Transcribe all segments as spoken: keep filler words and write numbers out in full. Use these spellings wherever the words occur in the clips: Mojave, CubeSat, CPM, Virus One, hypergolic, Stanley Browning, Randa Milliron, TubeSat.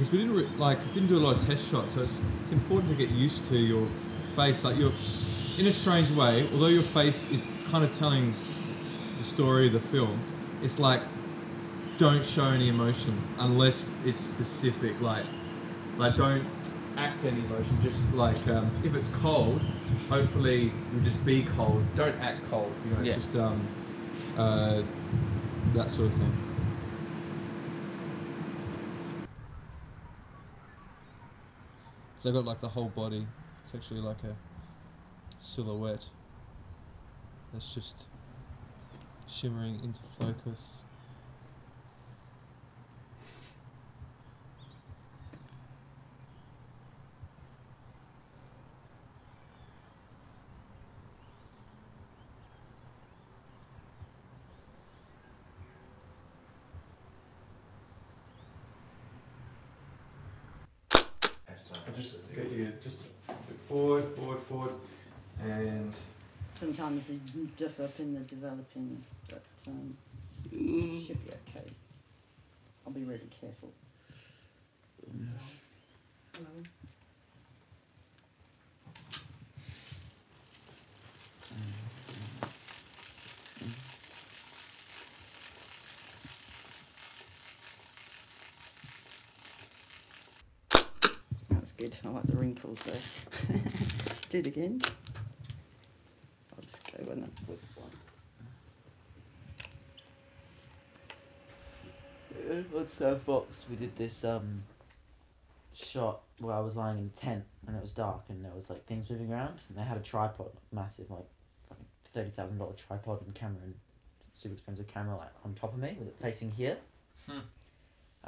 because we didn't re like didn't do a lot of test shots, so it's, it's important to get used to your face. Like, you're in a strange way, although your face is kind of telling the story of the film, it's like, don't show any emotion unless it's specific. Like, like don't act any emotion. Just like, um, if it's cold, hopefully you'll just be cold. Don't act cold. You know, it's yeah. just um, uh, that sort of thing. So I've got like the whole body. It's actually like a silhouette that's just shimmering into focus. I'll just get you just a bit forward, forward, forward, and... Sometimes you dip up in the developing, but um, mm. should be okay. I'll be really careful. Mm. Hello. Good. I like the wrinkles there. Do it again. I'll just go with that whips one. With Sir Fox, we did this um shot where I was lying in a tent and it was dark and there was like things moving around and they had a tripod, massive like thirty thousand dollar tripod and camera and super expensive camera like on top of me with it facing here. Hmm.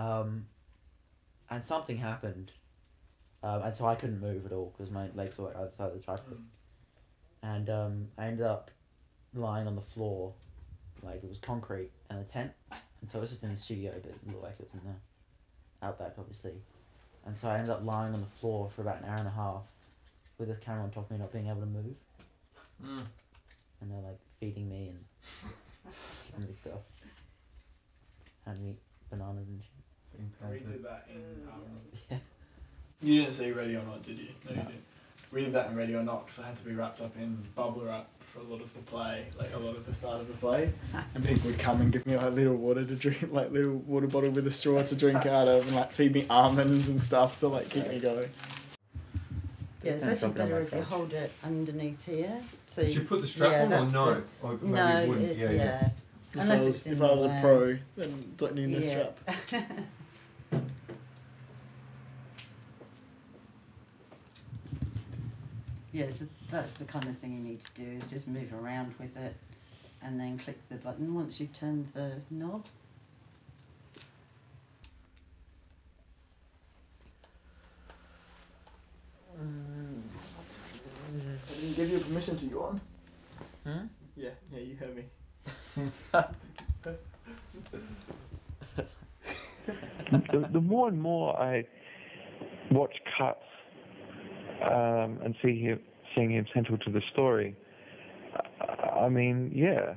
Um, and something happened. Um, and so I couldn't move at all because my legs were outside of the tripod. Mm. And um, I ended up lying on the floor, like it was concrete and a tent. And so it was just in the studio, but it looked like it was in the outback, obviously. And so I ended up lying on the floor for about an hour and a half with this camera on top of me, not being able to move. Mm. And they're like feeding me and giving me stuff. Handing me bananas and shit. We did that in um... yeah. You didn't see Ready or Not, did you? No, no. You didn't. We did that in Ready or Not because I had to be wrapped up in bubble wrap for a lot of the play, like a lot of the start of the play. And people would come and give me like little water to drink, like little water bottle with a straw to drink out of, and like feed me almonds and stuff to like keep me going. Yeah, it's actually better if you hold it underneath here. So you, should you put the strap yeah, on or no? The, or maybe no, it wouldn't. It, yeah, yeah. yeah. Unless if I was, it's in if I was a pro, then don't need the yeah. strap. Yeah, so that's the kind of thing you need to do, is just move around with it and then click the button once you've turned the knob. Mm. I didn't give you permission to yawn. Huh? Yeah, yeah, you heard me. the, the more and more I watch cuts, Um, and see him, seeing him central to the story. I, I mean, yeah,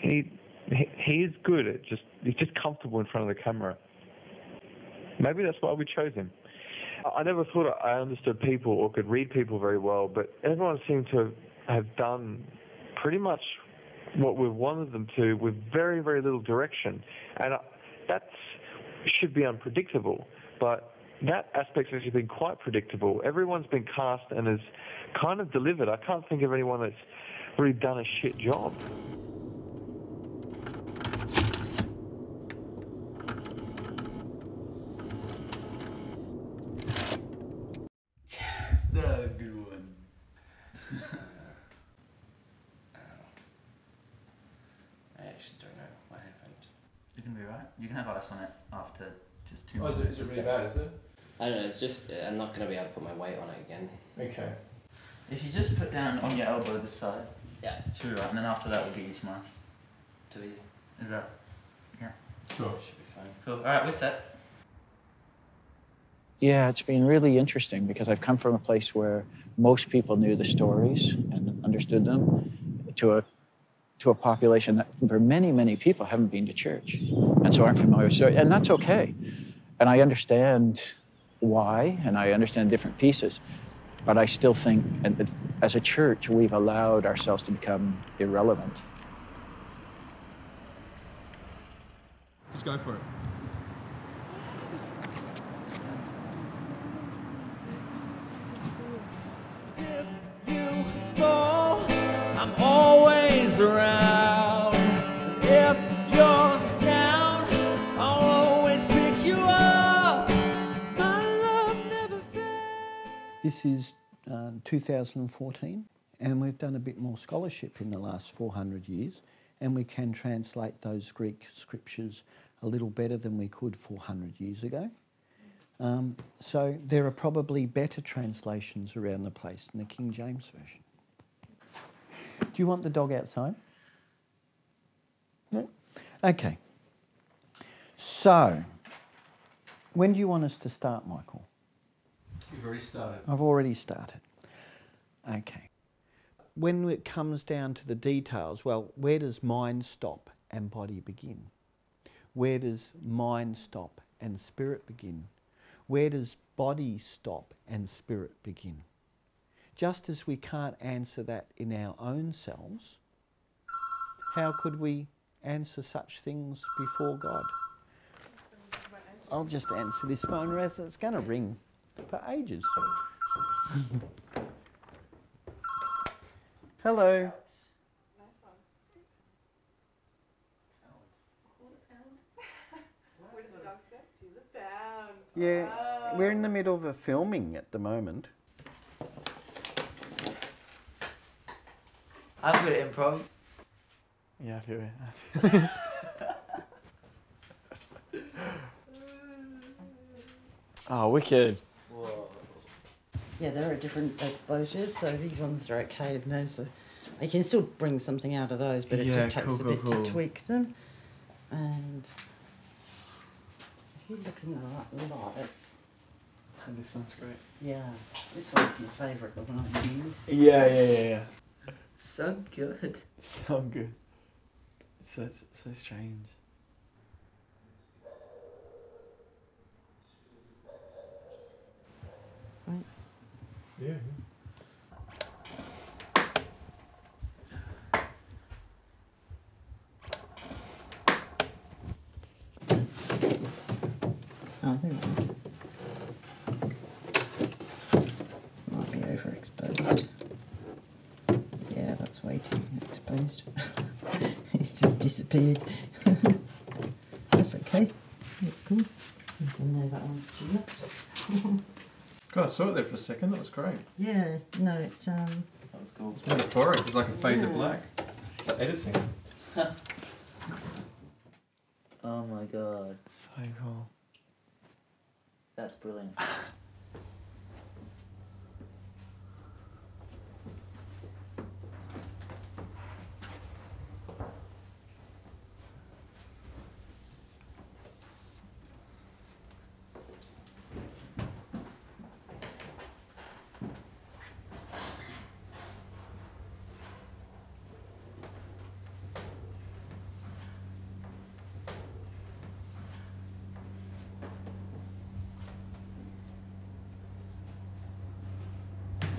he, he he is good at just he's just comfortable in front of the camera. Maybe that's why we chose him. I, I never thought I understood people or could read people very well, but everyone seemed to have done pretty much what we wanted them to, with very very little direction, and I, that should be unpredictable, but. That aspect's actually been quite predictable. Everyone's been cast and has kind of delivered. I can't think of anyone that's really done a shit job. The good one. Ow. I actually don't know what happened. You can be right. You can have ice on it after just two oh, minutes. Oh, is it really bad, is it? I don't know, it's just, I'm not going to be able to put my weight on it again. Okay. If you just put down on your elbow this side. Yeah. Should be right, and then after that we'll get you some ice. Too easy. Is that? Yeah. Sure. Should be fine. Cool, alright, we're set. Yeah, it's been really interesting because I've come from a place where most people knew the stories and understood them to a to a population that for many, many people haven't been to church and so aren't familiar with stories, and that's okay. And I understand why, and I understand different pieces, but I still think, and as a church, we've allowed ourselves to become irrelevant. Just go for it. This is uh, two thousand fourteen, and we've done a bit more scholarship in the last four hundred years, and we can translate those Greek scriptures a little better than we could four hundred years ago. Um, so there are probably better translations around the place than the King James Version. Do you want the dog outside? No? Okay. So, when do you want us to start, Michael? You've already started. I've already started. Okay. When it comes down to the details, well, where does mind stop and body begin? Where does mind stop and spirit begin? Where does body stop and spirit begin? Just as we can't answer that in our own selves, how could we answer such things before God? I'll just answer this phone, Raz. It's going to ring for ages. Hello. Yeah, we're in the middle of a filming at the moment. I'm good at improv. Yeah, I feel it. I feel it. Oh, wicked. Whoa. Yeah, there are different exposures, so these ones are okay, and those are, you can still bring something out of those, but it yeah, just takes cool, a cool, bit cool. to tweak them. And you're looking at the light. And this one's great. Yeah, this one's my favourite, the one I'm doing. Yeah, yeah, yeah, yeah. So good. So good. It's so, so strange. Right? Yeah. Oh, there it is. Might be overexposed. Yeah, that's way too exposed. It's just disappeared. That's okay. It's cool. I didn't know that one's due. God, I saw it there for a second. That was great. Yeah. No, it. Um... That was cool. It's metaphoric. It's like a fade yeah. to black. It's like editing. Oh my God. So cool. That's brilliant.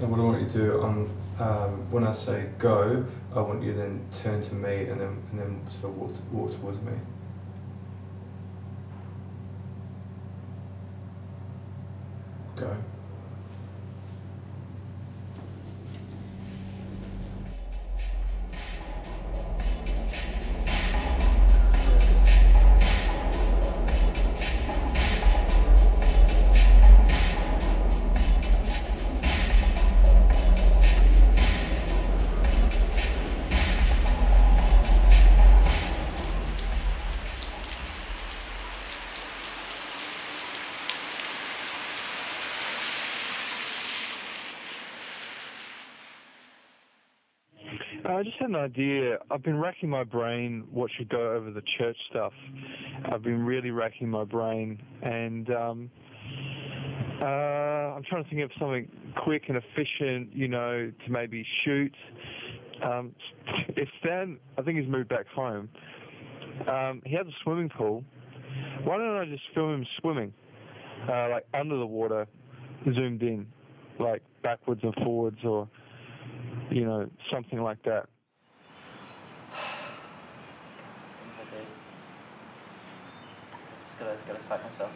And what I want you to do, um, um, when I say go, I want you to then turn to me and then, and then sort of walk, walk towards me. Go. I just had an idea. I've been racking my brain what should go over the church stuff. I've been really racking my brain, and um, uh, I'm trying to think of something quick and efficient, you know, to maybe shoot. Um, if Stan, I think he's moved back home, um, he has a swimming pool. Why don't I just film him swimming? uh, like under the water, zoomed in, like backwards and forwards, or you know, something like that. Okay. Just gotta gotta slap myself.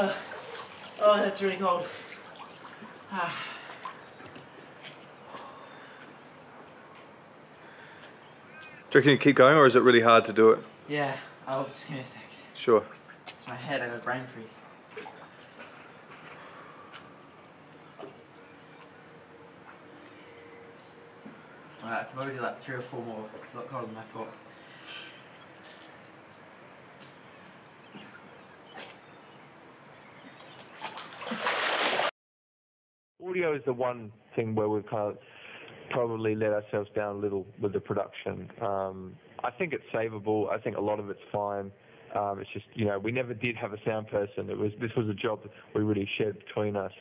Oh, oh, that's really cold. Ah. Do you reckon you keep going, or is it really hard to do it? Yeah, I'll just give me a sec. Sure. It's my head, I have a brain freeze. Alright, I can probably do like three or four more. It's a lot colder than I thought. Audio is the one thing where we've kind of probably let ourselves down a little with the production. Um, I think it's savable. I think a lot of it's fine. Um, it's just, you know, we never did have a sound person. It was, this was a job we really shared between us.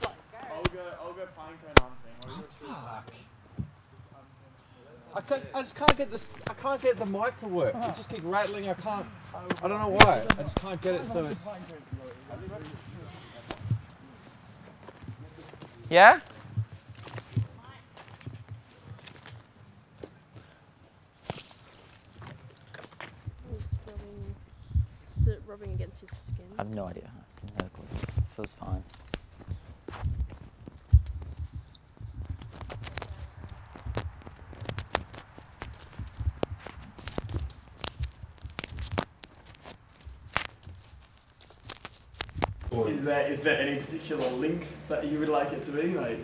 I'll go, I'll go pinecone hunting. Oh, fuck. I, can't, I just can't get this. I can't get the mic to work. It just keeps rattling. I can't. I don't know why. I just can't get it. So it's. Yeah. Is it rubbing against his skin? I have no idea. No clue. It feels fine. Is there, is there any particular length that you would like it to be? Like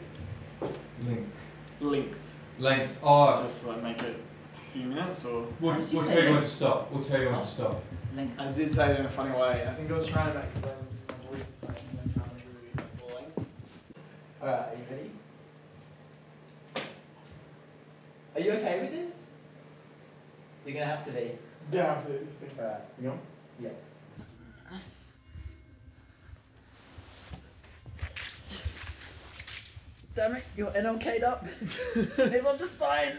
Link. Length. Length. Oh. Just like make it a few minutes or... We'll, we'll tell you when to stop. We'll tell you when to stop. Length. I did say it in a funny way. I think I was trying to make it my voice the same. That's how much we were full length. Alright, are you ready? Are you okay with this? You're going to have to be. Yeah, absolutely. Alright. You on? Yeah. Damn it, you're N L K'd up. Move up the spine.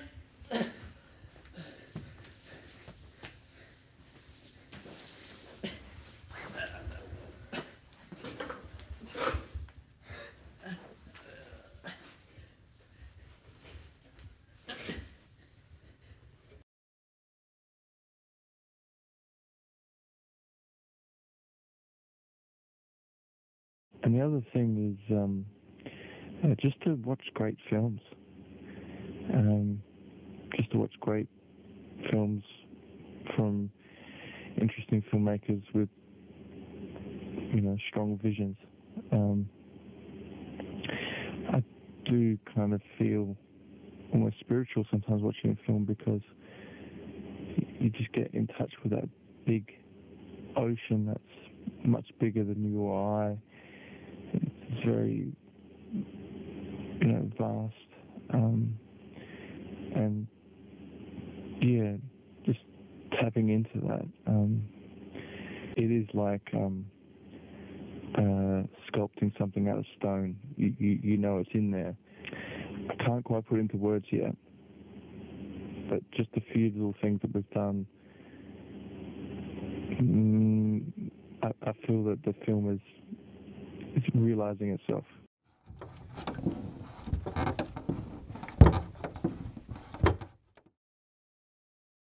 And the other thing is, um, Uh, just to watch great films, um, just to watch great films from interesting filmmakers with, you know, strong visions. Um, I do kind of feel almost spiritual sometimes watching a film, because you just get in touch with that big ocean that's much bigger than your eye. It's very... you know, vast, um, and yeah, just tapping into that. Um, it is like um, uh, sculpting something out of stone. You, you, you know it's in there. I can't quite put into words yet, but just a few little things that we've done. Mm, I, I feel that the film is, is realising itself.